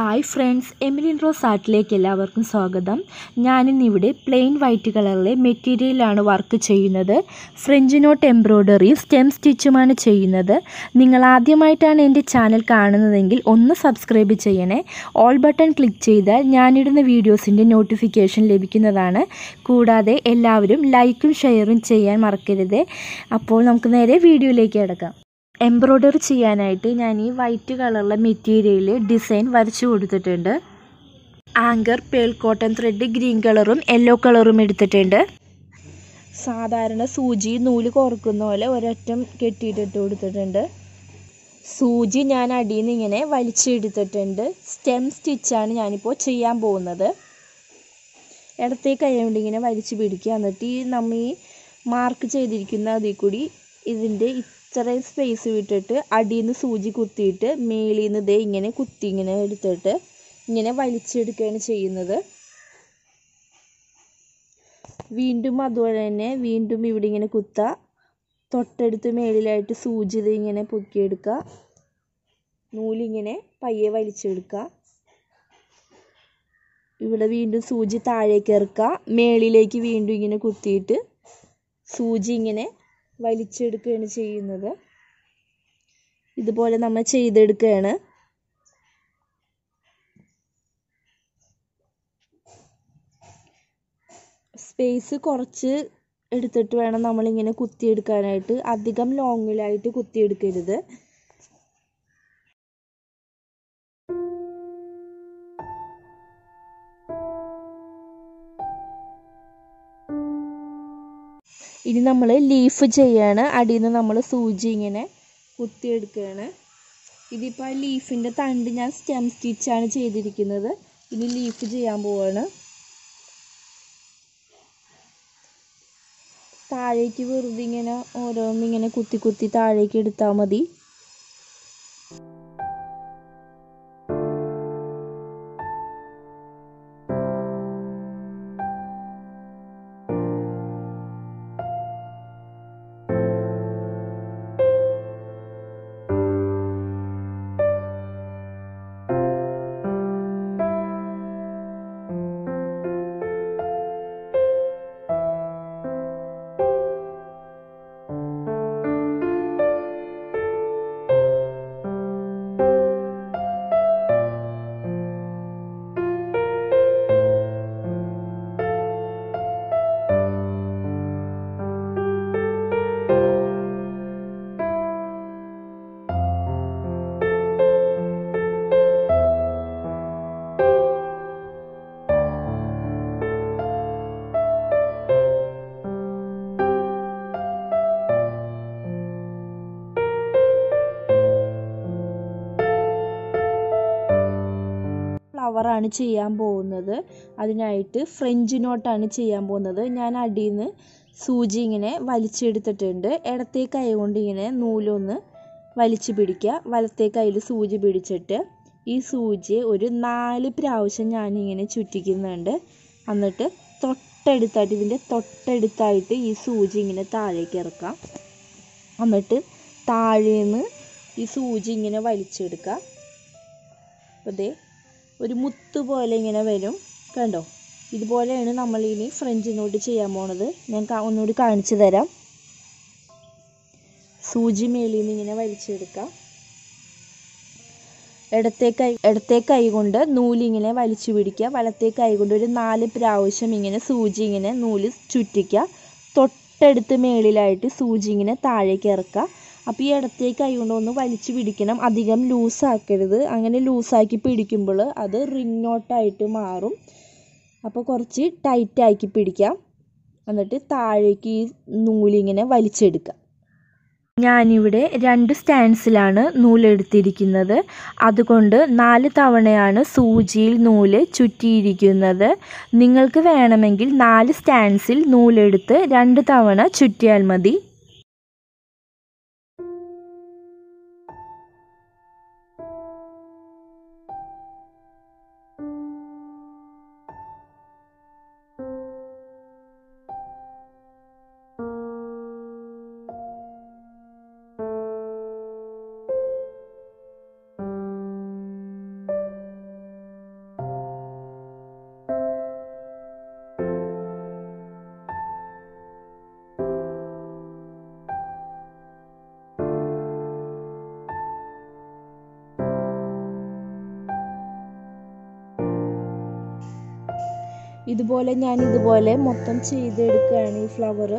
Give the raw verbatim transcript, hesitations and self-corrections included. Hi friends, Emilin rose ആർട്ടിലേക്ക് എല്ലാവർക്കും സ്വാഗതം. ഞാനിന്നിവിടെ പ്ലെയിൻ വൈറ്റ് കളറിലെ മെറ്റീരിയലാണ് വർക്ക് ചെയ്യുന്നത്. ഫ്രഞ്ച് നോട്ട് എംബ്രോയ്ഡറി സ്റ്റെം സ്റ്റിച്ചുമാണ് ചെയ്യുന്നത്. നിങ്ങൾ ആദ്യമായിട്ടാണ് എൻ്റെ ചാനൽ കാണുന്നതെങ്കിൽ ഒന്ന് സബ്സ്ക്രൈബ് ചെയ്യണേ. ഓൾ ബട്ടൺ ക്ലിക്ക് ചെയ്താൽ ഞാനിടുന്ന വീഡിയോസിൻ്റെ നോട്ടിഫിക്കേഷൻ ലഭിക്കുന്നതാണ്. കൂടാതെ എല്ലാവരും ലൈക്കും ഷെയറും ചെയ്യാൻ മറക്കരുത്. അപ്പോൾ നമുക്ക് നേരെ വീഡിയോയിലേക്ക് കിടക്കാം. എംബ്രോയ്ഡറി ചെയ്യാനായിട്ട് ഞാൻ ഈ വൈറ്റ് കളറിലെ മെറ്റീരിയൽ ഡിസൈൻ വരച്ചു കൊടുത്തിട്ടുണ്ട്. Anchor pearl cotton thread green കളറും യെല്ലോ കളറും എടുത്തിട്ടുണ്ട്. സാധാരണ സൂചി നൂല് കോർക്കുന്ന പോലെ ഒരറ്റം കെട്ടിയിട്ടിട്ട് കൊടുത്തിട്ടുണ്ട്. സൂചി ഞാൻ അടിയിൽ നിന്ന് ഇങ്ങനെ വലിച്ചെടുത്തിട്ടുണ്ട്. സ്റ്റെം സ്റ്റിച്ചാണ് ഞാനിപ്പോൾ ചെയ്യാൻ പോകുന്നത്. ഇടത്തെ കൈ കൊണ്ട് ഇങ്ങനെ വലിച്ചു പിടിക്കുക. എന്നിട്ട് ഈ നമ്മൾ ഈ മാർക്ക് ചെയ്തിരിക്കുന്ന അതിൽ കൂടി ഇതിൻ്റെ ഇത്രയും സ്പേസ് വിട്ടിട്ട് അടിയിൽ നിന്ന് സൂചി കുത്തിയിട്ട് മേളിൽ നിന്ന് ഇതേ ഇങ്ങനെ കുത്തി ഇങ്ങനെ എടുത്തിട്ട് ഇങ്ങനെ വലിച്ചെടുക്കുകയാണ് ചെയ്യുന്നത്. വീണ്ടും അതുപോലെ തന്നെ വീണ്ടും ഇവിടെ ഇങ്ങനെ കുത്തുക. തൊട്ടടുത്ത് മേളിലായിട്ട് സൂചി ഇത് ഇങ്ങനെ പൊക്കിയെടുക്കുക. നൂലിങ്ങനെ പയ്യെ വലിച്ചെടുക്കുക. ഇവിടെ വീണ്ടും സൂചി താഴേക്ക് ഇറക്കുക. മേളിലേക്ക് വീണ്ടും ഇങ്ങനെ കുത്തിയിട്ട് സൂചി ഇങ്ങനെ വലിച്ചെടുക്കുകയാണ് ചെയ്യുന്നത്. ഇതുപോലെ നമ്മൾ ചെയ്തെടുക്കുകയാണ്. സ്പേസ് കുറച്ച് എടുത്തിട്ട് വേണം നമ്മളിങ്ങനെ കുത്തിയെടുക്കാനായിട്ട്. അധികം ലോങ്ങിലായിട്ട് കുത്തിയെടുക്കരുത്. ഇനി നമ്മൾ ലീഫ് ചെയ്യാണ്. അടിയിൽ നിന്ന് നമ്മൾ സൂചി ഇങ്ങനെ കുത്തിയെടുക്കുകയാണ്. ഇതിപ്പോൾ ആ ലീഫിൻ്റെ തണ്ട് ഞാൻ സ്റ്റെം സ്റ്റിച്ചാണ് ചെയ്തിരിക്കുന്നത്. ഇനി ലീഫ് ചെയ്യാൻ പോവാണ്. താഴേക്ക് വെറുതെ ഇങ്ങനെ ഓരോന്നിങ്ങനെ കുത്തി കുത്തി താഴേക്ക് എടുത്താൽ മതി. ാണ് ചെയ്യാൻ പോകുന്നത്. അതിനായിട്ട് ഫ്രഞ്ച് നോട്ടാണ് ചെയ്യാൻ പോകുന്നത്. ഞാൻ അടിയിൽ നിന്ന് സൂചി ഇങ്ങനെ വലിച്ചെടുത്തിട്ടുണ്ട്. ഇടത്തെ കൈ കൊണ്ട് ഇങ്ങനെ നൂലൊന്ന് വലിച്ചു പിടിക്കുക. വലത്തെ കയ്യിൽ സൂചി പിടിച്ചിട്ട് ഈ സൂചി ഒരു നാല് പ്രാവശ്യം ഞാനിങ്ങനെ ചുറ്റിക്കുന്നുണ്ട്. എന്നിട്ട് തൊട്ടടുത്തായിട്ട് ഇതിൻ്റെ തൊട്ടടുത്തായിട്ട് ഈ സൂചി ഇങ്ങനെ താഴേക്ക് ഇറക്കാം. എന്നിട്ട് താഴേന്ന് ഈ സൂചി ഇങ്ങനെ വലിച്ചെടുക്കുക. അതേ ഒരു മുത്ത് പോലെ ഇങ്ങനെ വരും. കണ്ടോ, ഇതുപോലെയാണ് നമ്മൾ ഇനി ഫ്രഞ്ച് നോട്ട് ചെയ്യാൻ പോണത്. ഞാൻ ഒന്നുകൂടി കാണിച്ചു തരാം. സൂചി മേലിൽ നിന്ന് ഇങ്ങനെ വലിച്ചെടുക്കാം. ഇടത്തെ കൈ ഇടത്തെ കൈ കൊണ്ട് നൂലിങ്ങനെ വലിച്ചു പിടിക്കുക. വലത്തെ കൈ കൊണ്ട് ഒരു നാല് പ്രാവശ്യം ഇങ്ങനെ സൂചി ഇങ്ങനെ നൂല് ചുറ്റിക്കുക. തൊട്ടടുത്ത് മേളിലായിട്ട് സൂചി ഇങ്ങനെ താഴേക്ക് ഇറക്കുക. അപ്പോൾ ഈ ഇടത്തെ കൈ കൊണ്ടൊന്ന് വലിച്ചു പിടിക്കണം. അധികം ലൂസാക്കരുത്. അങ്ങനെ ലൂസാക്കി പിടിക്കുമ്പോൾ അത് റിംഗ് നോട്ടായിട്ട് മാറും. അപ്പോൾ കുറച്ച് ടൈറ്റാക്കി പിടിക്കാം. എന്നിട്ട് താഴേക്ക് ഈ നൂലിങ്ങനെ വലിച്ചെടുക്കാം. ഞാനിവിടെ രണ്ട് സ്റ്റാൻഡ്സിലാണ് നൂലെടുത്തിരിക്കുന്നത്. അതുകൊണ്ട് നാല് തവണയാണ് സൂചിയിൽ നൂല് ചുറ്റിയിരിക്കുന്നത്. നിങ്ങൾക്ക് വേണമെങ്കിൽ നാല് സ്റ്റാൻഡ്സിൽ നൂലെടുത്ത് രണ്ട് തവണ ചുറ്റിയാൽ മതി. ഇതുപോലെ ഞാൻ ഇതുപോലെ മൊത്തം ചെയ്തെടുക്കുകയാണ് ഈ ഫ്ലവർ.